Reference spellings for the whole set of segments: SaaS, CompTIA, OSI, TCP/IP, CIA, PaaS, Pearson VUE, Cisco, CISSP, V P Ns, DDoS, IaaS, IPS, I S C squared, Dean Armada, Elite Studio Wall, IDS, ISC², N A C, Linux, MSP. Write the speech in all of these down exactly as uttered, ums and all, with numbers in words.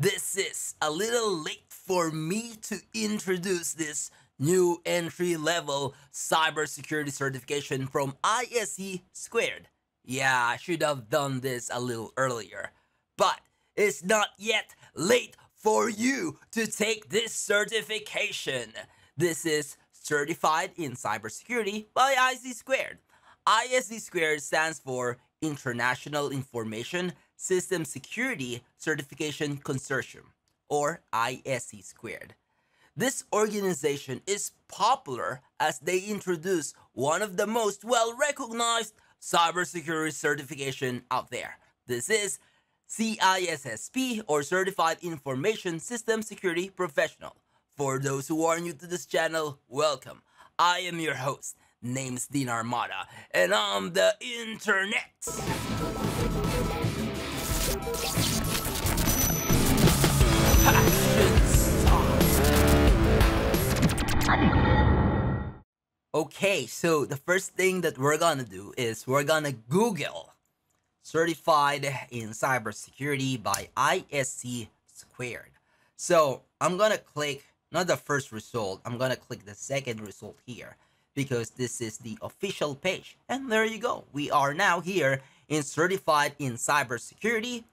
This is a little late for me to introduce this new entry-level cybersecurity certification from I S C squared. Yeah, I should have done this a little earlier. But it's not yet late for you to take this certification. This is Certified in Cybersecurity by I S C squared. I S C squared stands for International Information System Security Certification Consortium, or I S C squared. This organization is popular as they introduce one of the most well-recognized cybersecurity certification out there. This is C I S S P, or Certified Information System Security Professional. For those who are new to this channel, welcome. I am your host, name's Dean Armada, and I'm the internet. Okay, so the first thing that we're gonna do is we're gonna Google Certified in Cybersecurity by I S C squared. So I'm gonna click not the first result, I'm gonna click the second result here, because this is the official page. And there you go, we are now here in Certified in Cybersecurity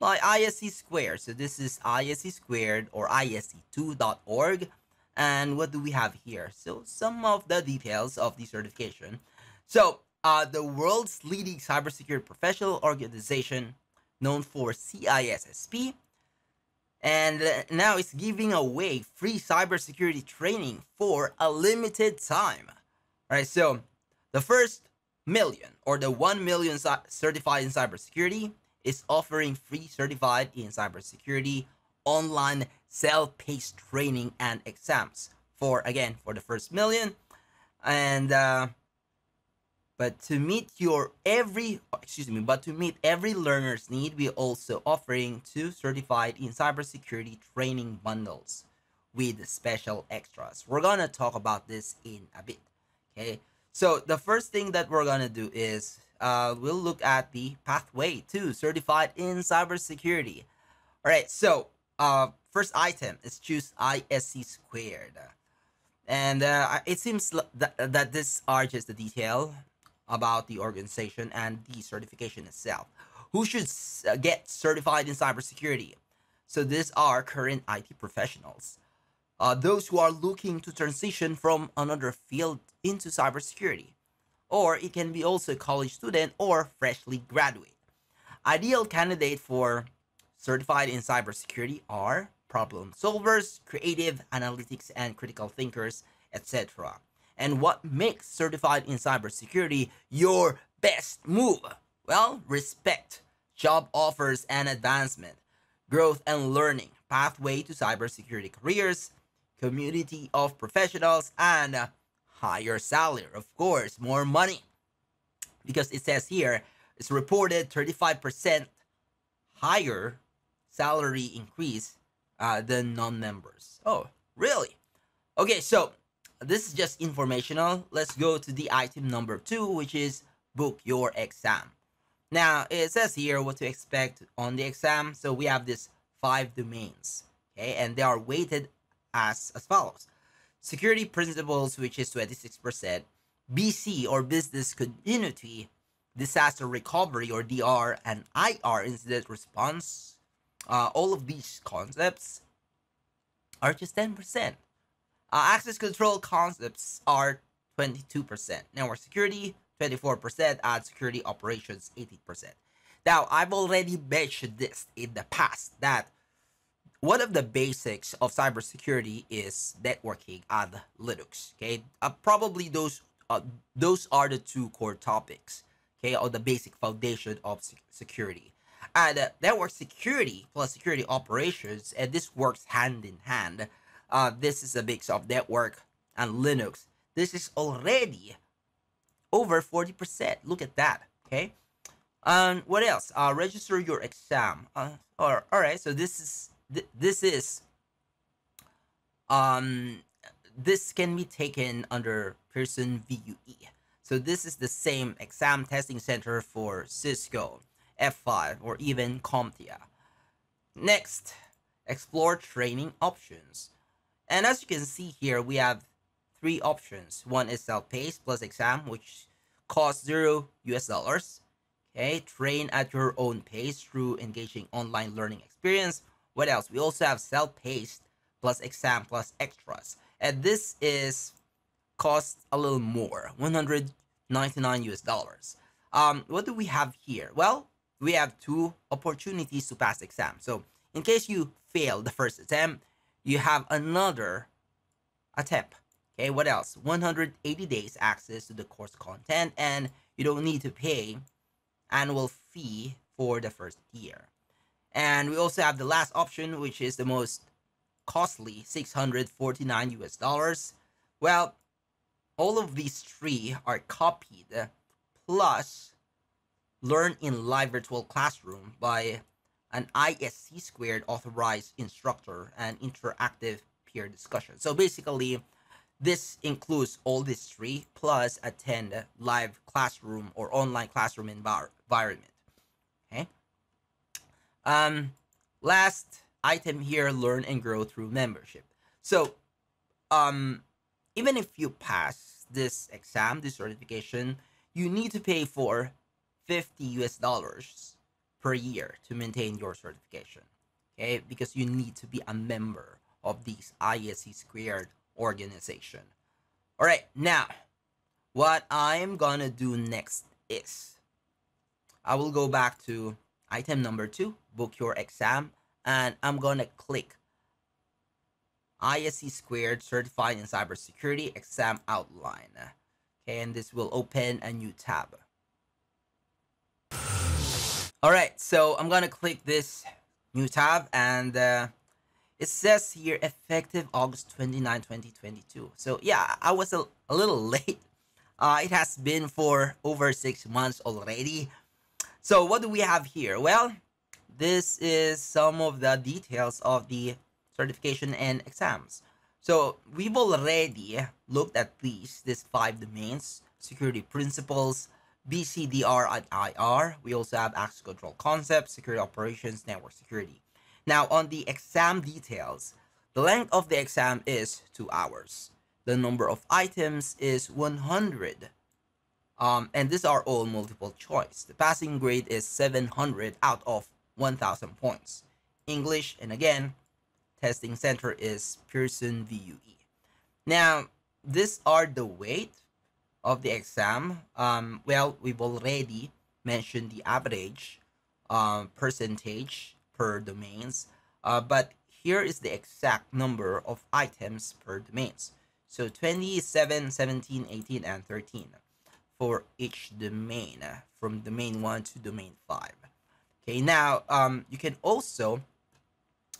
by I S C squared. So this is I S C squared or I S C two dot org. And what do we have here? So some of the details of the certification. So uh, the world's leading cybersecurity professional organization, known for C I S S P. And now it's giving away free cybersecurity training for a limited time. All right, so the first million, or the one million certified in cybersecurity, is offering free certified in cybersecurity online self-paced training and exams for, again, for the first million. And uh, but to meet your every excuse me but to meet every learner's need, we're also offering two certified in cybersecurity training bundles with special extras. We're gonna talk about this in a bit. Okay, so the first thing that we're gonna do is uh, we'll look at the pathway to certified in cybersecurity. All right, so uh, first item is choose I S C squared, and uh, it seems that that this are just the detail about the organization and the certification itself. Who should get certified in cybersecurity? So these are current I T professionals, uh, those who are looking to transition from another field into cybersecurity, or it can be also a college student or freshly graduate. Ideal candidate for certified in cybersecurity are problem solvers, creative analytics and critical thinkers, et cetera. And what makes certified in cybersecurity your best move? Well, respect, job offers and advancement, growth and learning, pathway to cybersecurity careers, community of professionals, and a higher salary. Of course, more money, because it says here it's reported thirty-five percent higher salary increase uh, than non-members. Oh, really? Okay, so this is just informational. Let's go to the item number two, which is book your exam. Now, it says here what to expect on the exam. So we have this five domains, okay? And they are weighted as, as follows. Security principles, which is twenty-six percent, B C, or business continuity, disaster recovery, or D R, and I R, incident response. Uh, all of these concepts are just ten percent. Uh, access control concepts are twenty-two percent. Network security, twenty-four percent, and security operations, eighteen percent. Now, I've already mentioned this in the past, that one of the basics of cybersecurity is networking and Linux. Okay, uh, probably those, uh, those are the two core topics. Okay, or the basic foundation of security. And uh, network security plus security operations, and this works hand in hand. Uh, this is a mix of network and Linux. This is already over forty percent. Look at that, okay? And what else? Uh, register your exam. Uh, or, all right, so this is, th this is, um, this can be taken under Pearson V U E. So this is the same exam testing center for Cisco, F five, or even CompTIA. Next Explore training options. And as you can see here, we have three options. One is self-paced plus exam, which costs zero U S dollars. Okay, train at your own pace through engaging online learning experience. What else? We also have self-paced plus exam plus extras. And this is costs a little more, one hundred ninety-nine U S dollars. Um, what do we have here? Well, we have two opportunities to pass exam. So in case you fail the first attempt, you have another attempt. Okay, what else? one hundred eighty days access to the course content, and you don't need to pay annual fee for the first year. And we also have the last option, which is the most costly, six hundred forty-nine U S dollars. Well, all of these three are copied, plus learn in live virtual classroom by an I S C squared authorized instructor and interactive peer discussion. So basically, this includes all these three plus attend a live classroom or online classroom envir environment. Okay. Um, last item here, learn and grow through membership. So, um, even if you pass this exam, this certification, you need to pay for fifty U S dollars per year to maintain your certification. Okay, because you need to be a member of these I S C squared organization. All right, now what I'm gonna do next is I will go back to item number two, book your exam, and I'm gonna click I S C squared certified in cybersecurity exam outline. Okay, and this will open a new tab. All right, so I'm gonna click this new tab, and uh, it says here effective August twenty-ninth, twenty twenty-two. So yeah, I was a, a little late. Uh, it has been for over six months already. So what do we have here? Well, this is some of the details of the certification and exams. So we've already looked at these, these five domains, security principles, B C D R and I R. We also have access control concepts, security operations, network security. Now, on the exam details, the length of the exam is two hours. The number of items is one hundred. Um, and these are all multiple choice. The passing grade is seven hundred out of one thousand points. English, and again, testing center is Pearson V U E. Now, these are the weight of the exam. Um, well, we've already mentioned the average uh, percentage per domains, uh, but here is the exact number of items per domains. So twenty-seven, seventeen, eighteen, and thirteen for each domain, from domain one to domain five. Okay, now um, you can also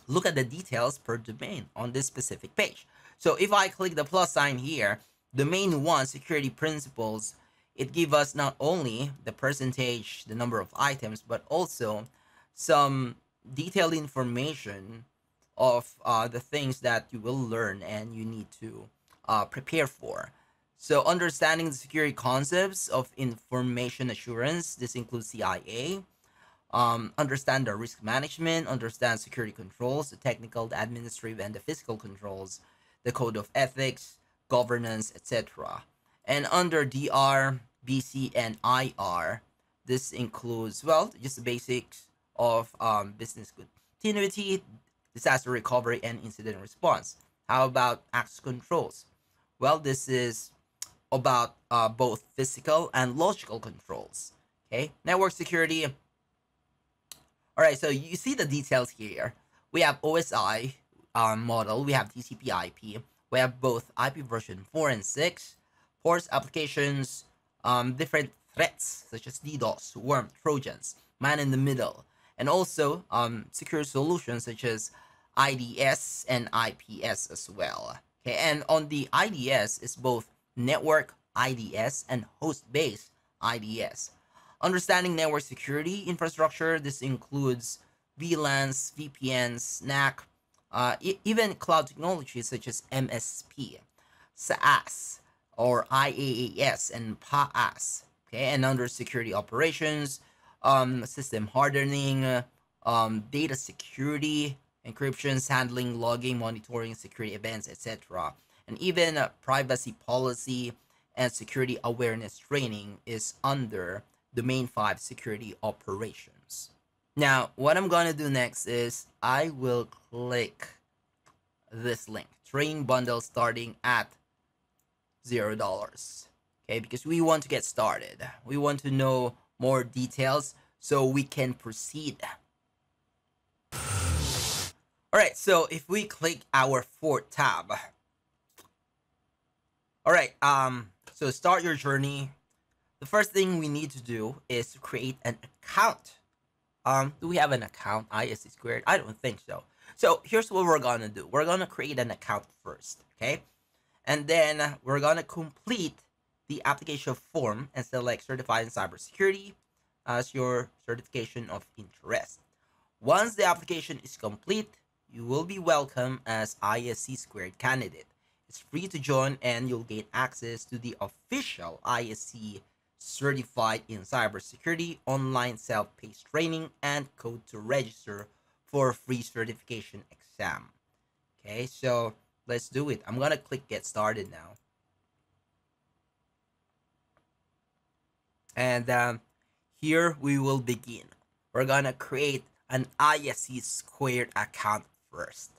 look at the details per domain on this specific page. So if I click the plus sign here, domain one, security principles, it gives us not only the percentage, the number of items, but also some detailed information of uh, the things that you will learn and you need to uh, prepare for. So understanding the security concepts of information assurance, this includes C I A, um, understand the risk management, understand security controls, the technical, the administrative, and the physical controls, the code of ethics, governance, et cetera. And under D R, B C, and I R, this includes, well, just the basics of um, business continuity, disaster recovery, and incident response. How about access controls? Well, this is about uh, both physical and logical controls. Okay, network security. All right, so you see the details here. We have O S I um, model, we have T C P I P, we have both I P version four and six, ports, applications, um, different threats such as DDoS, worm, Trojans, man in the middle, and also um, secure solutions such as I D S and I P S as well. Okay, and on the I D S is both network I D S and host-based I D S. Understanding network security infrastructure, this includes V LANs, V P Ns, N A C, uh, e even cloud technologies such as M S P, SaaS, or IaaS and PaaS. Okay, and under security operations, Um, system hardening, um, data security, encryptions, handling, logging, monitoring, security events, et cetera. And even uh, privacy policy and security awareness training is under Domain five security operations. Now, what I'm going to do next is I will click this link, train bundle starting at zero dollars. Okay, because we want to get started. We want to know more details so we can proceed. All right, so if we click our fourth tab. All right, um, so start your journey. The first thing we need to do is create an account. Um, do we have an account, I S C squared? I don't think so. So here's what we're gonna do. We're gonna create an account first, okay? And then we're gonna complete the application form and select Certified in Cybersecurity as your certification of interest. Once the application is complete, you will be welcome as I S C squared candidate. It's free to join and you'll gain access to the official I S C Certified in Cybersecurity online self-paced training and code to register for a free certification exam. Okay, so let's do it. I'm gonna click get started now. And um, here we will begin. We're gonna create an I S C squared account first.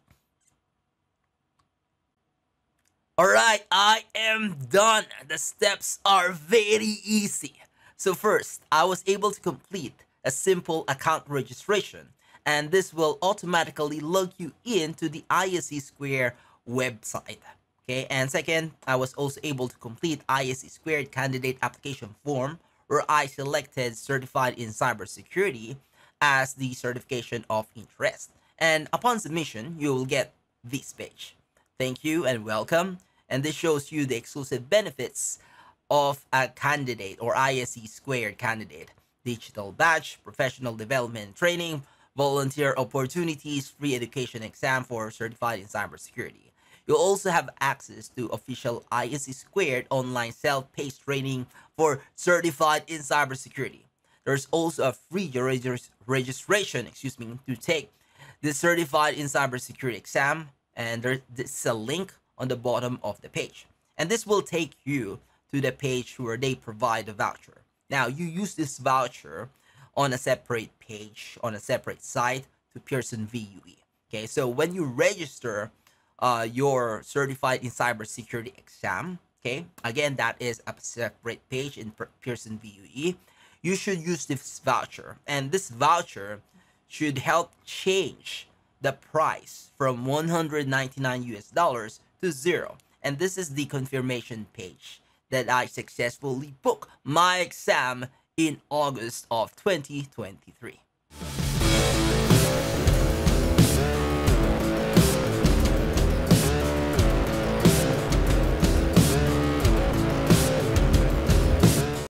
All right, I am done. The steps are very easy. So first, I was able to complete a simple account registration, and this will automatically log you into the I S C squared website. Okay, and second, I was also able to complete I S C squared candidate application form, where I selected Certified in Cybersecurity as the certification of interest. And upon submission, you will get this page. Thank you and welcome. And this shows you the exclusive benefits of a candidate or I S C squared candidate. Digital badge, professional development training, volunteer opportunities, free education exam for Certified in Cybersecurity. You'll also have access to official I S C squared online self-paced training for Certified in Cybersecurity. There's also a free regist registration, excuse me, to take the Certified in Cybersecurity exam. And there's a link on the bottom of the page. And this will take you to the page where they provide a voucher. Now, you use this voucher on a separate page, on a separate site to Pearson V U E. Okay, so when you register uh, your Certified in Cybersecurity exam, okay, again, that is a separate page in Pearson V U E, you should use this voucher. And this voucher should help change the price from one hundred ninety-nine U S dollars to zero. And this is the confirmation page that I successfully booked my exam in August of twenty twenty-three.